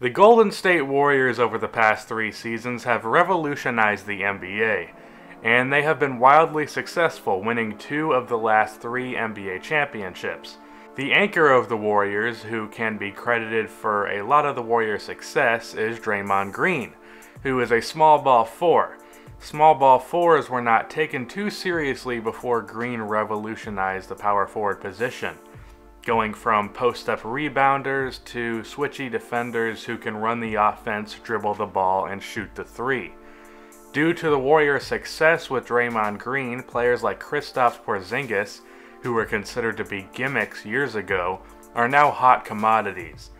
The Golden State Warriors over the past 3 seasons have revolutionized the NBA, and they have been wildly successful, winning 2 of the last 3 NBA championships. The anchor of the Warriors, who can be credited for a lot of the Warriors' success, is Draymond Green, who is a small ball four. Small ball fours were not taken too seriously before Green revolutionized the power forward position, going from post-up rebounders to switchy defenders who can run the offense, dribble the ball, and shoot the three. Due to the Warriors' success with Draymond Green, players like Kristaps Porzingis, who were considered to be gimmicks years ago, are now hot commodities.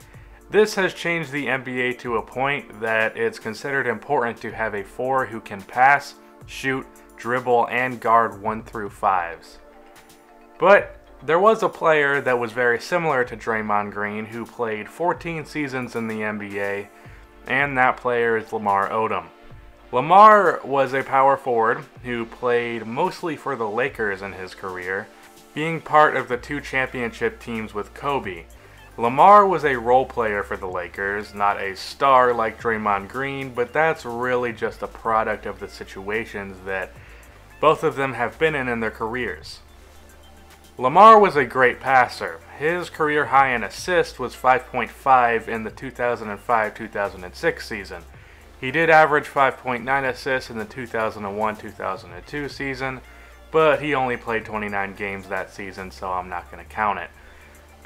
This has changed the NBA to a point that it's considered important to have a four who can pass, shoot, dribble, and guard 1 through 5s. But there was a player that was very similar to Draymond Green who played 14 seasons in the NBA, and that player is Lamar Odom. Lamar was a power forward who played mostly for the Lakers in his career, being part of the 2 championship teams with Kobe. Lamar was a role player for the Lakers, not a star like Draymond Green, but that's really just a product of the situations that both of them have been in their careers. Lamar was a great passer. His career high in assists was 5.5 in the 2005-2006 season. He did average 5.9 assists in the 2001-2002 season, but he only played 29 games that season, so I'm not going to count it.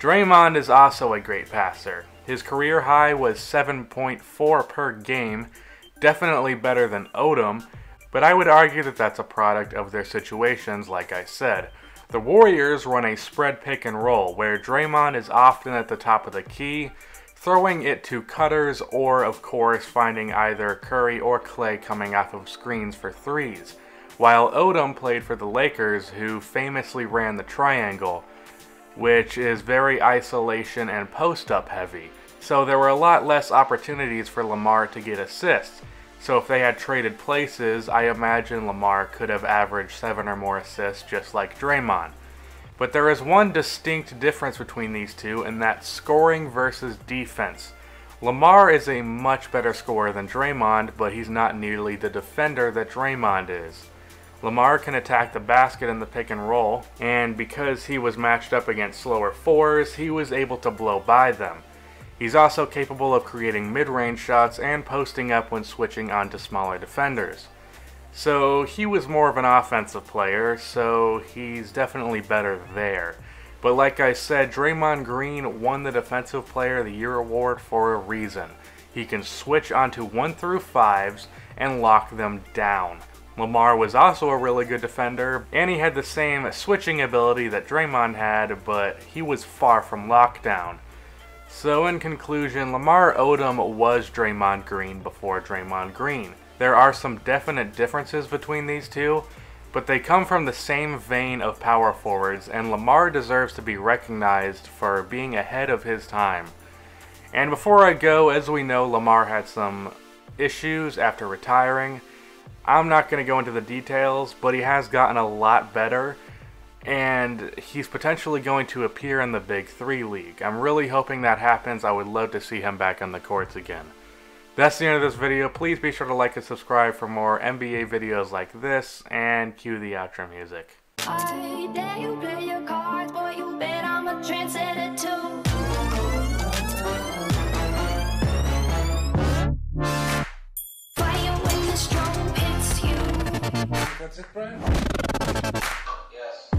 Draymond is also a great passer. His career high was 7.4 per game, definitely better than Odom, but I would argue that that's a product of their situations, like I said. The Warriors run a spread pick and roll where Draymond is often at the top of the key, throwing it to cutters or, of course, finding either Curry or Klay coming off of screens for 3s, while Odom played for the Lakers, who famously ran the triangle, which is very isolation and post-up heavy, so there were a lot less opportunities for Lamar to get assists. So if they had traded places, I imagine Lamar could have averaged 7 or more assists just like Draymond. But there is one distinct difference between these two, and that's scoring versus defense. Lamar is a much better scorer than Draymond, but he's not nearly the defender that Draymond is. Lamar can attack the basket in the pick and roll, and because he was matched up against slower fours, he was able to blow by them. He's also capable of creating mid-range shots and posting up when switching onto smaller defenders. So he was more of an offensive player, so he's definitely better there. But like I said, Draymond Green won the Defensive Player of the Year award for a reason. He can switch onto 1 through 5s and lock them down. Lamar was also a really good defender, and he had the same switching ability that Draymond had, but he was far from lockdown. So in conclusion, Lamar Odom was Draymond Green before Draymond Green. There are some definite differences between these two, but they come from the same vein of power forwards, and Lamar deserves to be recognized for being ahead of his time. And before I go, as we know, Lamar had some issues after retiring. I'm not going to go into the details, but he has gotten a lot better, and he's potentially going to appear in the Big 3 league. I'm really hoping that happens. I would love to see him back on the courts again. That's the end of this video. Please be sure to like and subscribe for more NBA videos like this, and cue the outro music. I dare you play your cards, boy, you bet I'm a trendsetter too. Fire when the strobe hits you. That's it, Brian? Yes.